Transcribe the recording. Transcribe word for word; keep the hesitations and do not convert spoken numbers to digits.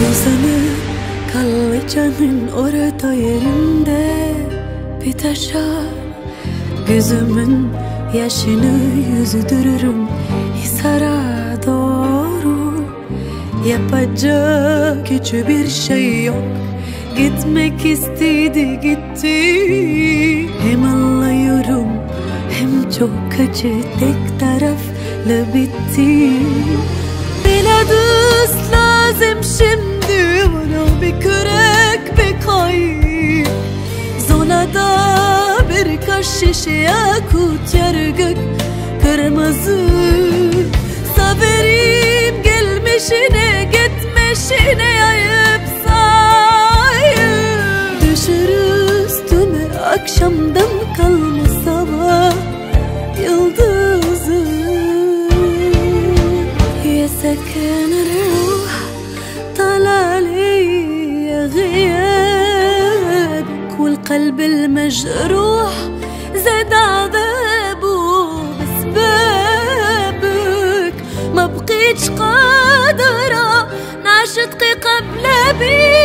Uzanıp kallı canın orada yerinde bir taşa. Gözümün yaşını yüzdürürüm Hisar'a doğru. Yapacak hiç bir şey yok, gitmek istedi gitti. Hem anlıyorum hem çok acı, tek taraflı bitti. Beladız lazım şimdi bana, bir kürek bir kayık. Zonada bir kaş şişe yakut yargık kırmızı. Saberim gelmişine gitmişine yayıp sayıp. Düşür üstüme akşamdan kalmış sabah yıldızı. يسكن الروح طلع لي غيابك، والقلب المجروح زاد عذابه بسبابك. ما بقيتش قادرة نعيش دقيقة بلا بيك.